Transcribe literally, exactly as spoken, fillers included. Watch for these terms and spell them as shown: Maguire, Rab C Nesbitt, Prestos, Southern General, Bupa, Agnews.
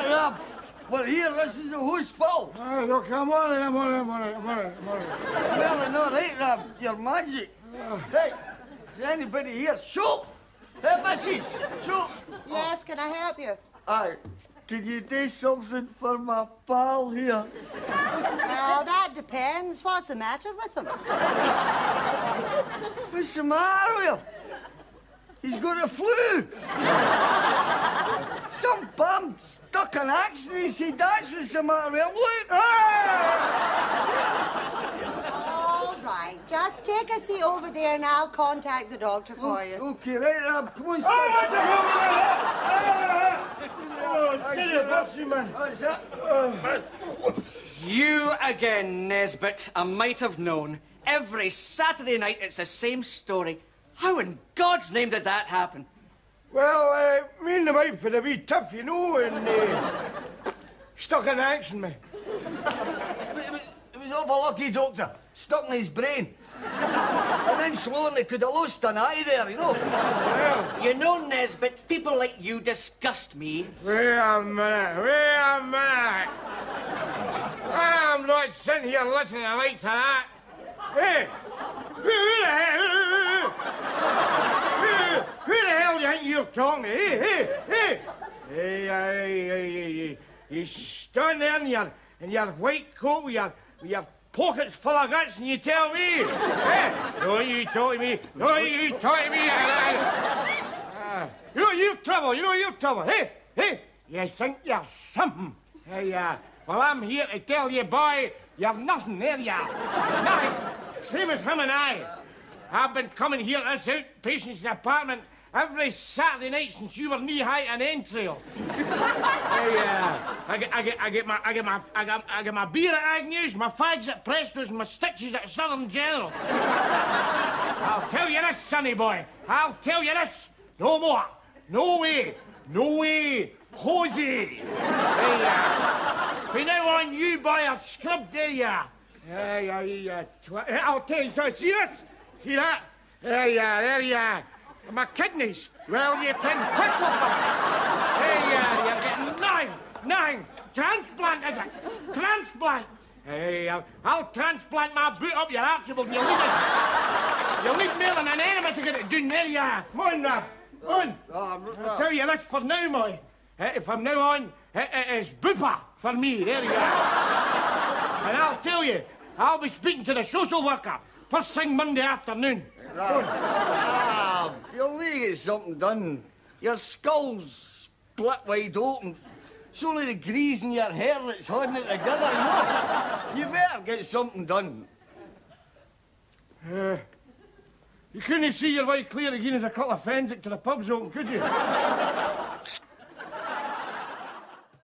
Hey, Rab. Well, here, this is a who's fault. Hey, look, I'm on it, I'm on it, I'm on it, I'm on it, I'm on it. Well, I know, right, Rab? You're magic. Uh, hey, is anybody here? Shoot! Hey, missus! Shoot! Yes, can I help you? Aye. Can you do something for my pal here? Well, that depends. What's the matter with him? What's the matter with him? He's got a flu. Some bum stuck an axe in his head. That's what's the matter with him. Look! All right, just take a seat over there and I'll contact the doctor for you. OK, right, Rab, come on, you again, Nesbitt. I might have known. Every Saturday night it's the same story. How in God's name did that happen? Well, uh, me and the wife had a wee tiff, you know, and uh, stuck an axe in me. It was, it was overlucky, doctor. Stuck in his brain. And then slowly could have lost an eye there, you know. Well, you know, Nesbitt, people like you disgust me. Wait a minute, wait a minute. I'm not sitting here listening like to that. Hey, who the hell, who, who, who, who the hell do you think you're talking to? Hey, hey, hey. Hey, hey, hey, hey, hey. You stand there in your, in your white coat with your, with your pockets full of guts and you tell me. Hey, don't you talk to me. Don't you talk to me. Uh, you know you've trouble. You know you've trouble. Hey, hey, you think you're something. Hey, uh, well, I'm here to tell you, boy, you have nothing there, you have. Nothing. Same as him and I. I've been coming here to this outpatient's apartment every Saturday night since you were knee-high and entrail. I, uh, I, get, I, get, I get my, I get my, I get, I get my beer at Agnews, my fags at Prestos, and my stitches at Southern General. I'll tell you this, sonny boy. I'll tell you this. No more. No way. No way. Jose. uh, from now on, you boy are scrubbed, there you are. Hey, hey, uh, I'll tell you. See this? See that? There you are. There you are. My kidneys. Well, you can whistle for it. Hey, uh, you're getting nine, nine. Transplant, is it? Transplant. Hey, I'll, I'll transplant my boot up your Archibald and you'll need it. You'll need more than an enema to get it done. There you are. Come on, Rab. Come on. Oh, I'll tell you this for now, boy. Uh, from now on, it, it is Bupa for me. There you are. And I'll tell you, I'll be speaking to the social worker first thing Monday afternoon. Rab, you'll need to get something done. Your skull's split wide open. It's only the grease in your hair that's holding it together. No, you better get something done. Uh, you couldn't see your way clear again as a couple of fans to the pubs open, could you?